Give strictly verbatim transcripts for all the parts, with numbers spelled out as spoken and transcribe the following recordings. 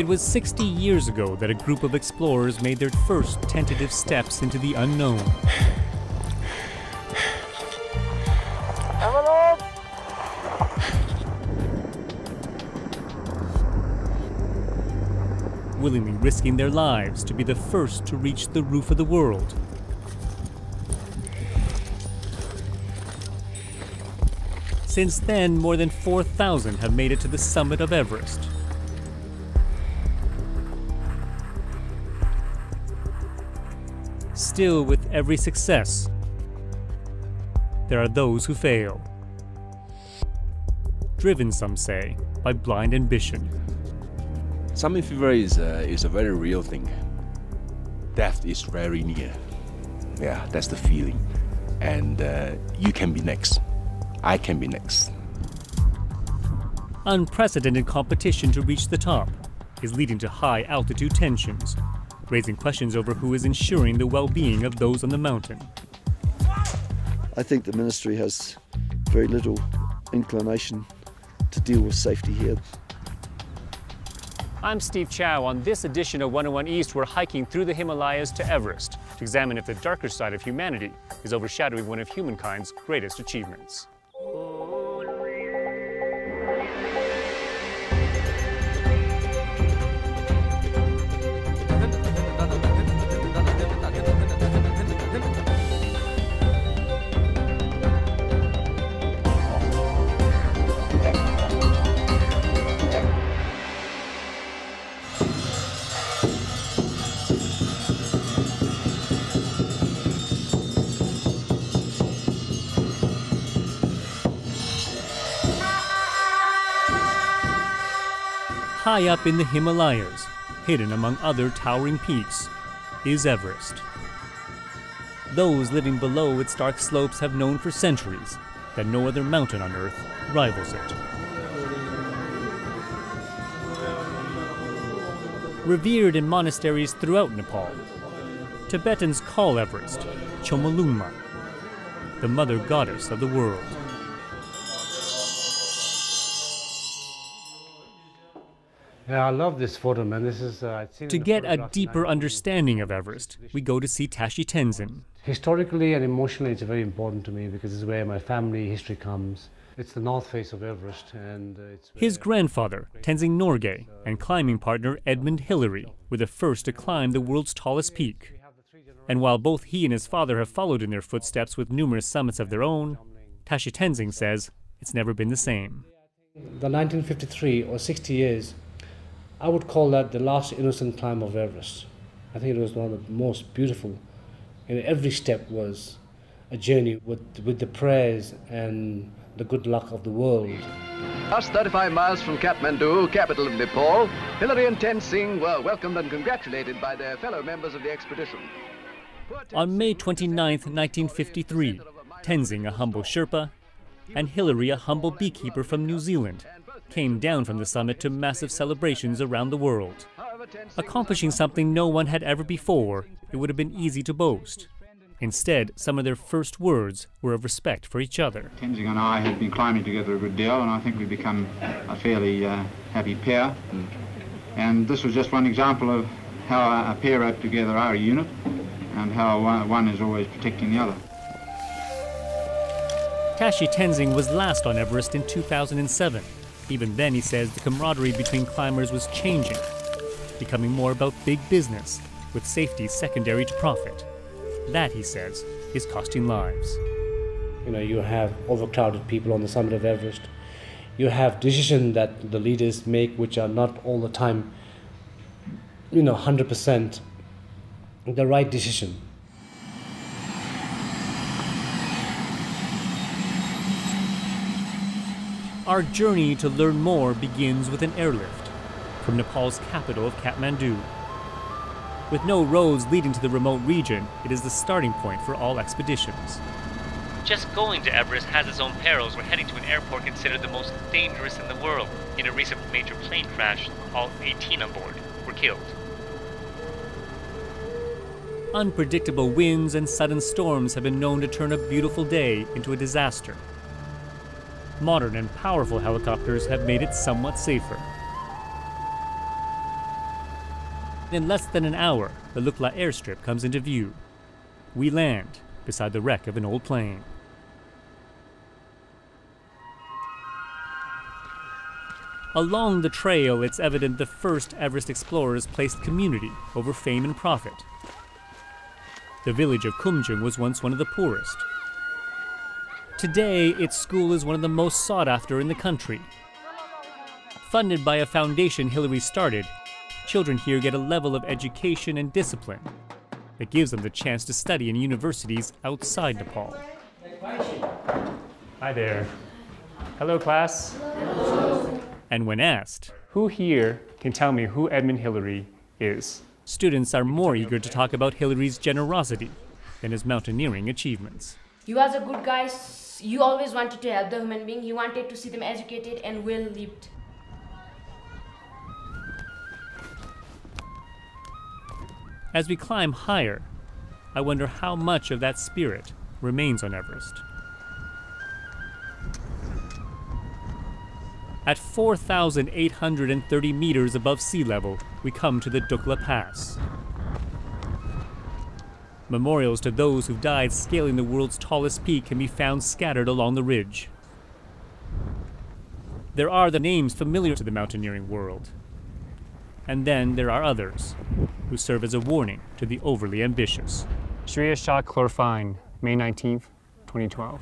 It was sixty years ago that a group of explorers made their first tentative steps into the unknown. Willingly risking their lives to be the first to reach the roof of the world. Since then, more than four thousand have made it to the summit of Everest. Still, with every success, there are those who fail. Driven, some say, by blind ambition. Summit fever is a, is a very real thing. Death is very near. Yeah, that's the feeling. And uh, you can be next. I can be next. Unprecedented competition to reach the top is leading to high altitude tensions, raising questions over who is ensuring the well-being of those on the mountain. I think the ministry has very little inclination to deal with safety here. I'm Steve Chao. On this edition of one oh one East, we're hiking through the Himalayas to Everest to examine if the darker side of humanity is overshadowing one of humankind's greatest achievements. High up in the Himalayas, hidden among other towering peaks, is Everest. Those living below its dark slopes have known for centuries that no other mountain on Earth rivals it. Revered in monasteries throughout Nepal, Tibetans call Everest Chomolungma, the mother goddess of the world. Yeah, I love this photo, man. This is, uh, to get a deeper understanding of Everest, we go to see Tashi Tenzing. Historically and emotionally, it's very important to me because it's where my family history comes. It's the north face of Everest. And it's his grandfather, Tenzing Norgay, and climbing partner Edmund Hillary were the first to climb the world's tallest peak. And while both he and his father have followed in their footsteps with numerous summits of their own, Tashi Tenzing says it's never been the same. The nineteen fifty-three or sixty years, I would call that the last innocent climb of Everest. I think it was one of the most beautiful, and every step was a journey with, with the prayers and the good luck of the world. Just thirty-five miles from Kathmandu, capital of Nepal, Hillary and Tenzing were welcomed and congratulated by their fellow members of the expedition. On May twenty-ninth, nineteen fifty-three, Tenzing, a humble Sherpa, and Hillary, a humble beekeeper from New Zealand, came down from the summit to massive celebrations around the world. Accomplishing something no one had ever before, it would have been easy to boast. Instead, some of their first words were of respect for each other. Tenzing and I had been climbing together a good deal, and I think we've become a fairly uh, happy pair. And this was just one example of how a pair up together are a unit, and how one is always protecting the other. Tashi Tenzing was last on Everest in two thousand seven. Even then, he says the camaraderie between climbers was changing, becoming more about big business, with safety secondary to profit. That, he says, is costing lives. You know, you have overcrowded people on the summit of Everest. You have decisions that the leaders make which are not all the time, you know, one hundred percent the right decision. Our journey to learn more begins with an airlift from Nepal's capital of Kathmandu. With no roads leading to the remote region, it is the starting point for all expeditions. Just going to Everest has its own perils. We're heading to an airport considered the most dangerous in the world. In a recent major plane crash, all eighteen on board were killed. Unpredictable winds and sudden storms have been known to turn a beautiful day into a disaster. Modern and powerful helicopters have made it somewhat safer. In less than an hour, the Lukla airstrip comes into view. We land beside the wreck of an old plane. Along the trail, it's evident the first Everest explorers placed community over fame and profit. The village of Kumjung was once one of the poorest. Today, its school is one of the most sought after in the country. Funded by a foundation Hillary started, children here get a level of education and discipline that gives them the chance to study in universities outside Nepal. Hi there. Hello, class. Hello. And when asked, who here can tell me who Edmund Hillary is? Students are more eager to talk about Hillary's generosity than his mountaineering achievements. He was a good guy. He always wanted to help the human being. He wanted to see them educated and well lived. As we climb higher, I wonder how much of that spirit remains on Everest. At four thousand eight hundred thirty meters above sea level, we come to the Dukla Pass. Memorials to those who've died scaling the world's tallest peak can be found scattered along the ridge. There are the names familiar to the mountaineering world. And then there are others who serve as a warning to the overly ambitious. Shriya Shah-Klorfine, May nineteenth, twenty twelve.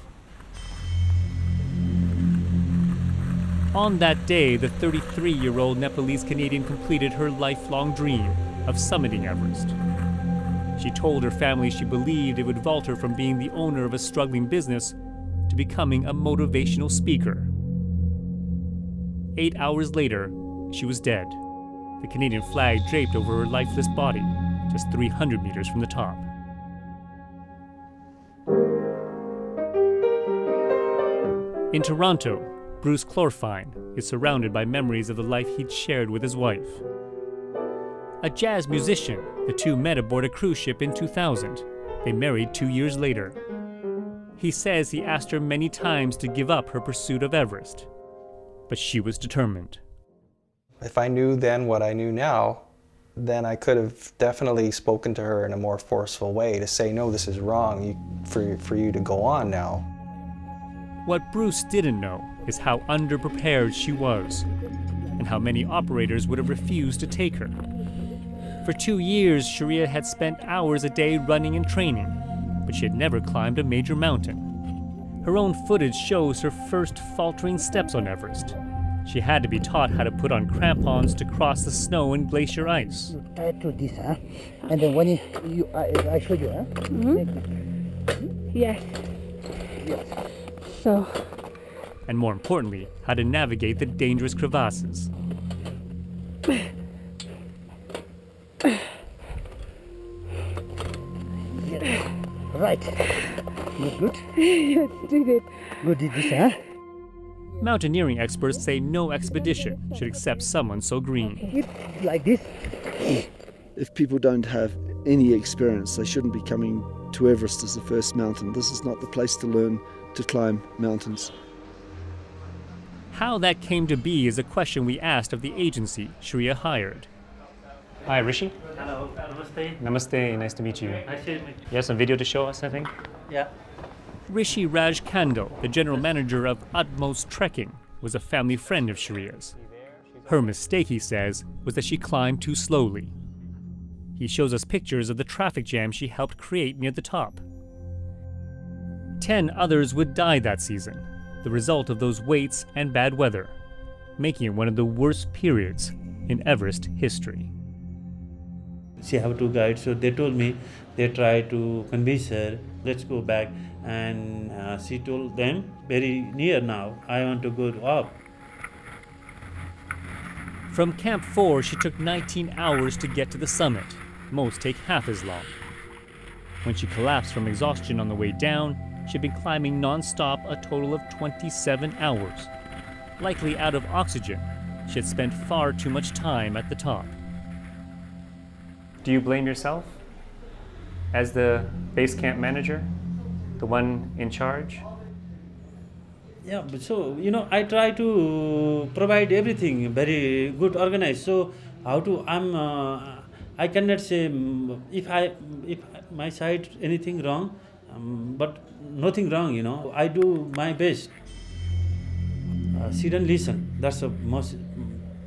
On that day, the thirty-three-year-old Nepalese-Canadian completed her lifelong dream of summiting Everest. She told her family she believed it would vault her from being the owner of a struggling business to becoming a motivational speaker. Eight hours later, she was dead. The Canadian flag draped over her lifeless body, just three hundred meters from the top. In Toronto, Bruce Klorfine is surrounded by memories of the life he'd shared with his wife. A jazz musician, the two met aboard a cruise ship in two thousand. They married two years later. He says he asked her many times to give up her pursuit of Everest, but she was determined. If I knew then what I knew now, then I could have definitely spoken to her in a more forceful way to say, no, this is wrong you, for, for you to go on now. What Bruce didn't know is how underprepared she was and how many operators would have refused to take her. For two years, Shriya had spent hours a day running and training, but she had never climbed a major mountain. Her own footage shows her first faltering steps on Everest. She had to be taught how to put on crampons to cross the snow and glacier ice. I do this, huh? And then when it, you, I, I show you, huh? Mm-hmm. Yes. Yes. So. And more importantly, how to navigate the dangerous crevasses. Yes. Right. Good, good. Yes, did it. Good, did this, huh? Mountaineering experts say no expedition should accept someone so green. Like this. If people don't have any experience, they shouldn't be coming to Everest as the first mountain. This is not the place to learn to climb mountains. How that came to be is a question we asked of the agency Shriya hired. Hi, Rishi. Hello. Namaste. Namaste. Nice to meet you. Nice to meet you. You have some video to show us, I think? Yeah. Rishi Raj Kando, the general manager of Utmost Trekking, was a family friend of Shriya's. Her mistake, he says, was that she climbed too slowly. He shows us pictures of the traffic jam she helped create near the top. Ten others would die that season, the result of those waits and bad weather, making it one of the worst periods in Everest history. She had two guides, so they told me, they tried to convince her, let's go back. And uh, she told them, very near now, I want to go up. From Camp four, she took nineteen hours to get to the summit. Most take half as long. When she collapsed from exhaustion on the way down, she'd been climbing non-stop a total of twenty-seven hours. Likely out of oxygen, she had spent far too much time at the top. Do you blame yourself as the base camp manager? The one in charge? Yeah, but so, you know, I try to provide everything very good organized. So, how to, I'm, uh, I cannot say if I if my side anything wrong, um, but nothing wrong, you know. I do my best. Uh, she didn't listen. That's the most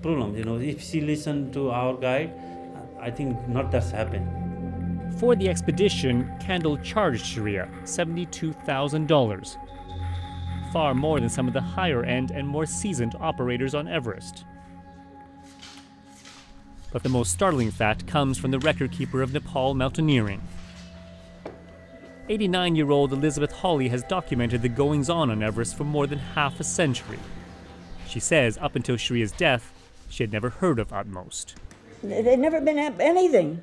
problem, you know. If she listened to our guide, I think not that's happened. For the expedition, Kando charged Shriya seventy-two thousand dollars, far more than some of the higher-end and more seasoned operators on Everest. But the most startling fact comes from the record-keeper of Nepal mountaineering. eighty-nine-year-old Elizabeth Hawley has documented the goings-on on Everest for more than half a century. She says up until Shriya's death, she had never heard of Utmost. They'd never been at anything.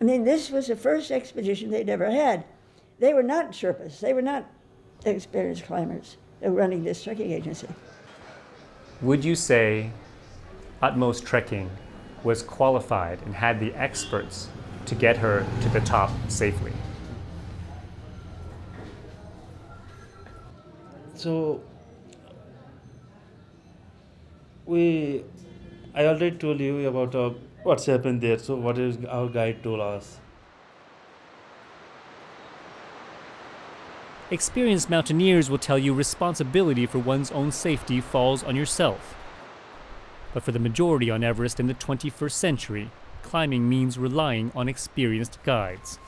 I mean, this was the first expedition they'd ever had. They were not Sherpas. They were not experienced climbers running this trekking agency. Would you say Utmost Trekking was qualified and had the experts to get her to the top safely? So, we, I already told you about uh, what's happened there, so what is our guide told us. Experienced mountaineers will tell you responsibility for one's own safety falls on yourself. But for the majority on Everest in the twenty-first century, climbing means relying on experienced guides.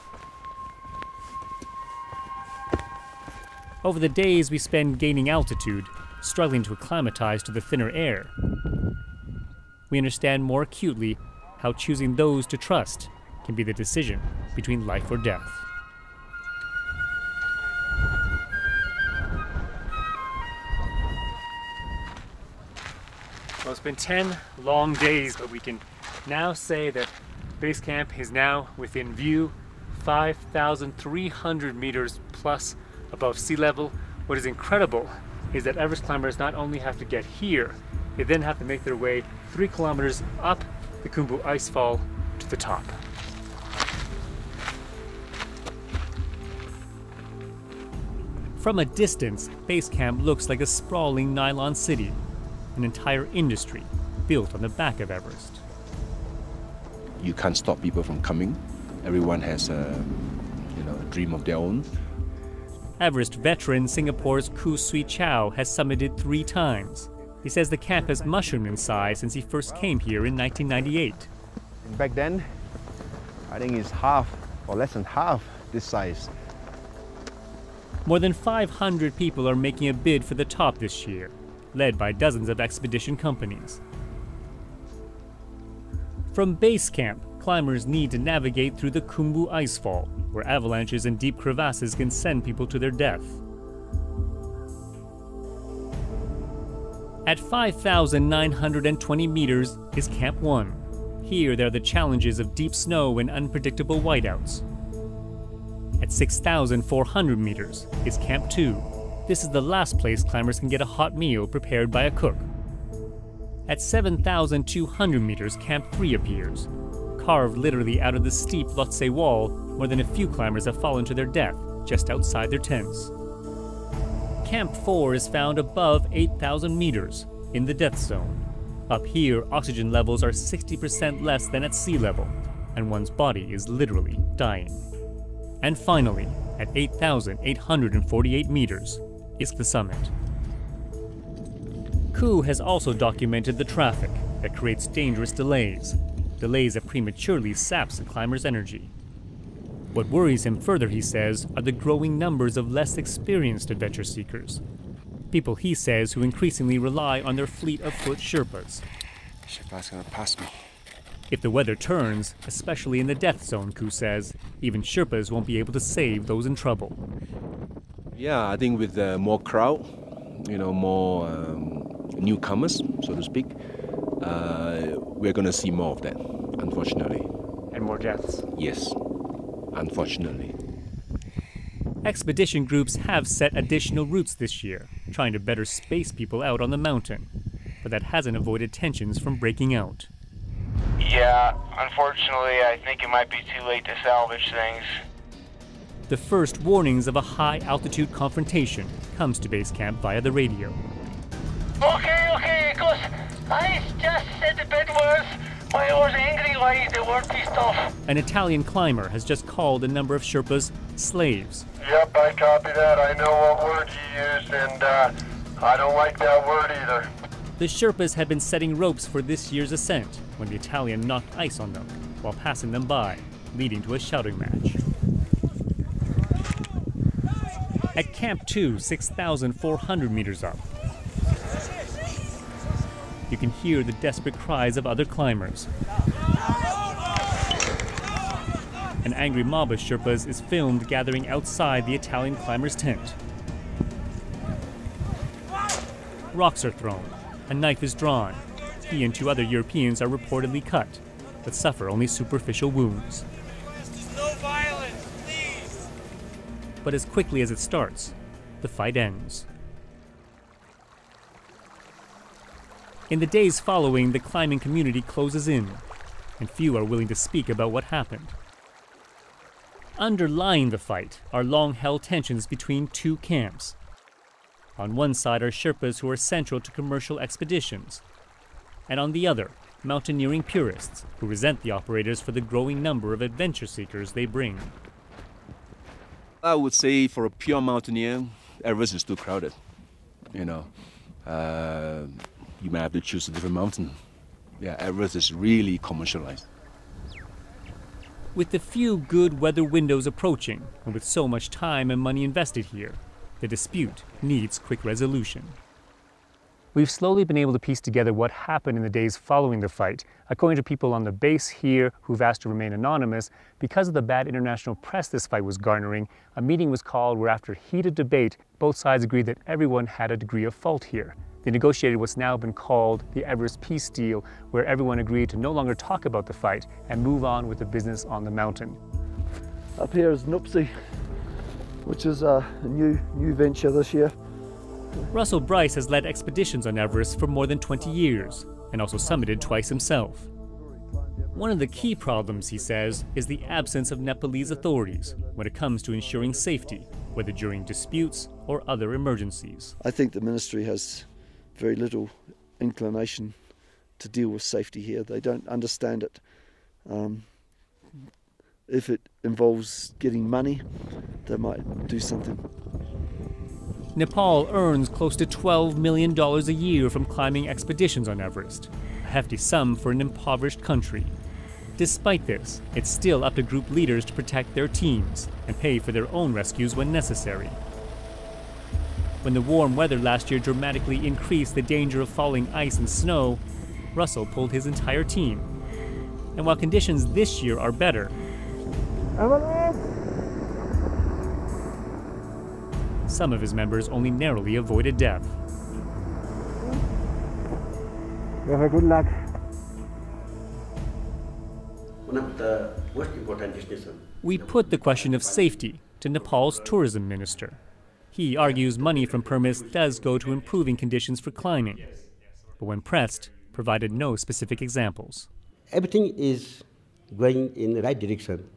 Over the days we spend gaining altitude, struggling to acclimatize to the thinner air, we understand more acutely how choosing those to trust can be the decision between life or death. Well, it's been ten long days, but we can now say that base camp is now within view, five thousand three hundred meters plus above sea level. What is incredible is that Everest climbers not only have to get here, they then have to make their way three kilometers up the Khumbu Icefall to the top. From a distance, base camp looks like a sprawling nylon city, an entire industry built on the back of Everest. You can't stop people from coming. Everyone has a, you know, a dream of their own. Everest veteran Singapore's Koo Swee Chao has summited three times. He says the camp has mushroomed in size since he first came here in nineteen ninety-eight. Back then, I think it's half or less than half this size. More than five hundred people are making a bid for the top this year, led by dozens of expedition companies. From base camp, climbers need to navigate through the Khumbu Icefall, where avalanches and deep crevasses can send people to their death. At five thousand nine hundred twenty meters is Camp one. Here there are the challenges of deep snow and unpredictable whiteouts. At six thousand four hundred meters is Camp two. This is the last place climbers can get a hot meal prepared by a cook. At seven thousand two hundred meters, Camp three appears, carved literally out of the steep Lhotse Wall. More than a few climbers have fallen to their death just outside their tents. Camp four is found above eight thousand meters, in the death zone. Up here, oxygen levels are sixty percent less than at sea level, and one's body is literally dying. And finally, at eight thousand eight hundred forty-eight meters, is the summit. Koo has also documented the traffic that creates dangerous delays, delays that prematurely saps a climber's energy. What worries him further, he says, are the growing numbers of less experienced adventure seekers. People, he says, who increasingly rely on their fleet of foot Sherpas. Sherpa's gonna pass me. If the weather turns, especially in the death zone, Koo says, even Sherpas won't be able to save those in trouble. Yeah, I think with uh, more crowd, you know, more um, newcomers, so to speak, uh, we're gonna see more of that, unfortunately. And more deaths? Yes. Unfortunately. Expedition groups have set additional routes this year, trying to better space people out on the mountain. But that hasn't avoided tensions from breaking out. Yeah, unfortunately, I think it might be too late to salvage things. The first warnings of a high-altitude confrontation comes to base camp via the radio. Okay, okay, because I just said a bit worse. I was angry why they were pissed off. An Italian climber has just called a number of Sherpas slaves. Yep, I copy that. I know what word you used, and uh, I don't like that word either. The Sherpas had been setting ropes for this year's ascent when the Italian knocked ice on them while passing them by, leading to a shouting match. At Camp two, six thousand four hundred meters up, you can hear the desperate cries of other climbers. An angry mob of Sherpas is filmed gathering outside the Italian climber's tent. Rocks are thrown, a knife is drawn. He and two other Europeans are reportedly cut, but suffer only superficial wounds. No violence, please. But as quickly as it starts, the fight ends. In the days following, the climbing community closes in, and few are willing to speak about what happened. Underlying the fight are long-held tensions between two camps. On one side are Sherpas who are central to commercial expeditions, and on the other, mountaineering purists who resent the operators for the growing number of adventure seekers they bring. I would say for a pure mountaineer, Everest is too crowded, you know. Uh, You may have to choose a different mountain. Yeah, Everest is really commercialized. With the few good weather windows approaching, and with so much time and money invested here, the dispute needs quick resolution. We've slowly been able to piece together what happened in the days following the fight, according to people on the base here who've asked to remain anonymous. Because of the bad international press this fight was garnering, a meeting was called where, after heated debate, both sides agreed that everyone had a degree of fault here. They negotiated what's now been called the Everest Peace Deal, where everyone agreed to no longer talk about the fight and move on with the business on the mountain. Up here is Nupsi, which is a new, new venture this year. Russell Brice has led expeditions on Everest for more than twenty years and also summited twice himself. One of the key problems, he says, is the absence of Nepalese authorities when it comes to ensuring safety, whether during disputes or other emergencies. I think the ministry has very little inclination to deal with safety here. They don't understand it. Um, if it involves getting money, they might do something. Nepal earns close to twelve million dollars a year from climbing expeditions on Everest, a hefty sum for an impoverished country. Despite this, it's still up to group leaders to protect their teams and pay for their own rescues when necessary. When the warm weather last year dramatically increased the danger of falling ice and snow, Russell pulled his entire team. And while conditions this year are better, some of his members only narrowly avoided death. Good luck. One of the most important decisions. We put the question of safety to Nepal's tourism minister. He argues money from permits does go to improving conditions for climbing, but when pressed, provided no specific examples. Everything is going in the right direction,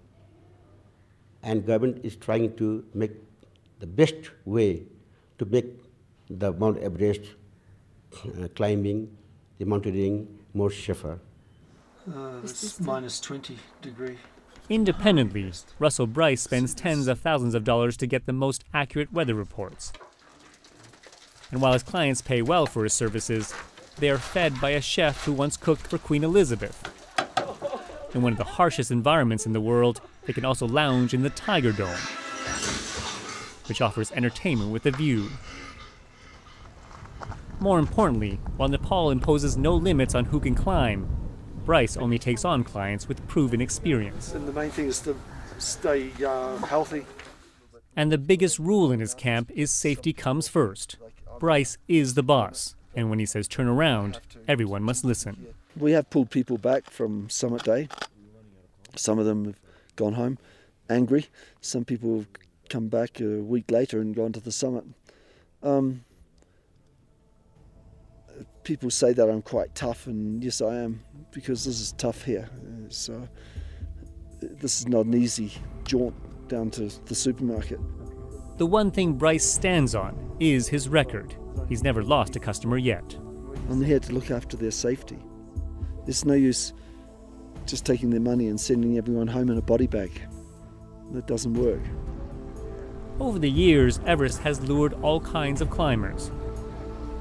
and government is trying to make the best way to make the Mount Everest uh, climbing, the mountaineering, more safer. Uh, this is minus twenty degrees. Independently, Russell Brice spends tens of thousands of dollars to get the most accurate weather reports. And while his clients pay well for his services, they are fed by a chef who once cooked for Queen Elizabeth. In one of the harshest environments in the world, they can also lounge in the Tiger Dome, which offers entertainment with a view. More importantly, while Nepal imposes no limits on who can climb, Brice only takes on clients with proven experience. And the main thing is to stay uh, healthy. And the biggest rule in his camp is safety comes first. Brice is the boss, and when he says turn around, everyone must listen. We have pulled people back from summit day. Some of them have gone home angry. Some people have come back a week later and gone to the summit. Um, people say that I'm quite tough, and yes, I am, because this is tough here. So this is not an easy jaunt down to the supermarket. The one thing Brice stands on is his record. He's never lost a customer yet. I'm here to look after their safety. There's no use just taking their money and sending everyone home in a body bag. That doesn't work. Over the years, Everest has lured all kinds of climbers.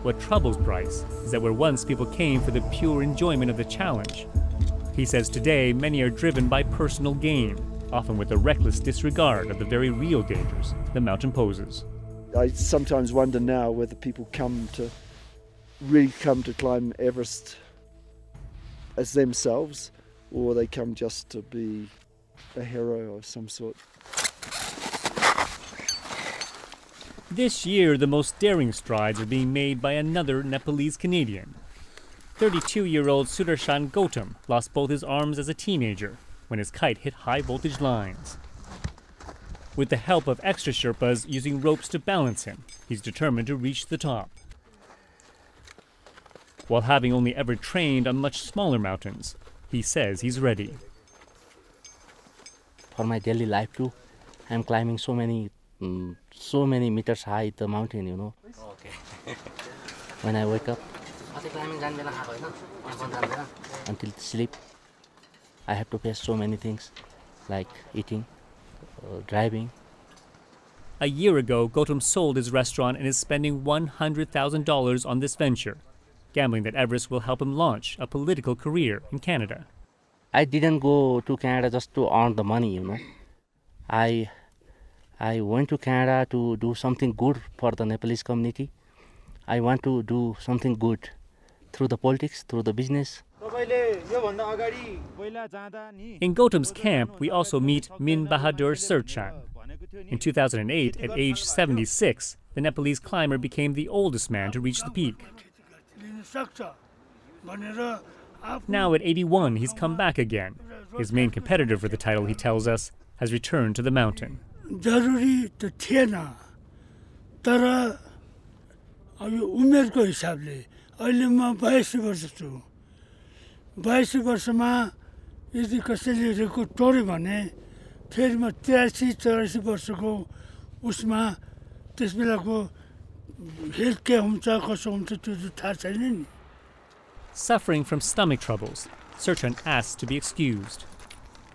What troubles Brice is that where once people came for the pure enjoyment of the challenge, he says today many are driven by personal gain, often with a reckless disregard of the very real dangers the mountain poses. I sometimes wonder now whether people come to really come to climb Everest as themselves, or they come just to be a hero of some sort. This year, the most daring strides are being made by another Nepalese-Canadian. thirty-two-year-old Sudarshan Gautam lost both his arms as a teenager when his kite hit high-voltage lines. With the help of extra Sherpas using ropes to balance him, he's determined to reach the top. While having only ever trained on much smaller mountains, he says he's ready. For my daily life too, I'm climbing so many um, so many meters high the mountain, you know. Okay. When I wake up, until sleep, I have to face so many things, like eating, uh, driving. A year ago, Gautam sold his restaurant and is spending one hundred thousand dollars on this venture, gambling that Everest will help him launch a political career in Canada. I didn't go to Canada just to earn the money, you know. I, I went to Canada to do something good for the Nepalese community. I want to do something good through the politics, through the business. In Gautam's camp, we also meet Min Bahadur Sherchan. In two thousand eight, at age seventy-six, the Nepalese climber became the oldest man to reach the peak. Now at eighty-one, he's come back again. His main competitor for the title, he tells us, has returned to the mountain. Suffering from stomach troubles, Sherchan asks to be excused.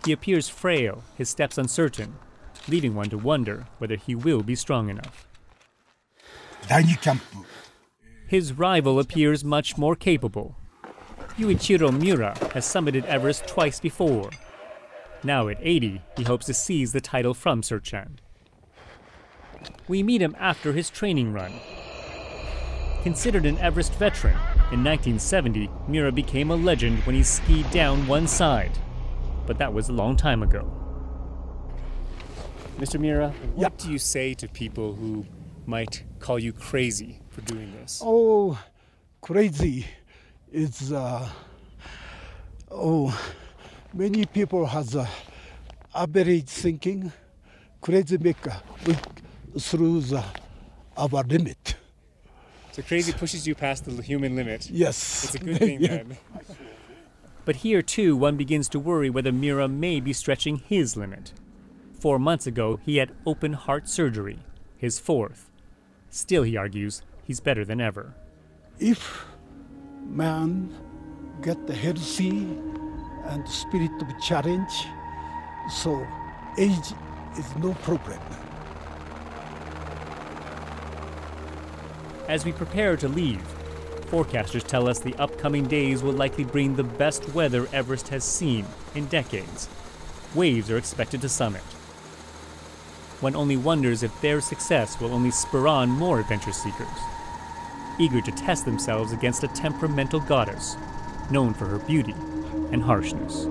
He appears frail, his steps uncertain, leaving one to wonder whether he will be strong enough. His rival appears much more capable. Yuichiro Miura has summited Everest twice before. Now at eighty, he hopes to seize the title from Sherchan. We meet him after his training run. Considered an Everest veteran, in nineteen seventy, Miura became a legend when he skied down one side. But that was a long time ago. Mister Miura, what yep. do you say to people who might call you crazy for doing this? Oh, crazy. It's, uh, oh, many people has uh, average thinking. Crazy make uh, through the, our limit. So crazy pushes you past the human limit. Yes. It's a good thing, yeah. Then. But here, too, one begins to worry whether Miura may be stretching his limit. Four months ago, he had open-heart surgery, his fourth. Still, he argues, he's better than ever. If man get healthy and spirit of challenge, so age is no problem. As we prepare to leave, forecasters tell us the upcoming days will likely bring the best weather Everest has seen in decades. Waves are expected to summit. One only wonders if their success will only spur on more adventure seekers, eager to test themselves against a temperamental goddess known for her beauty and harshness.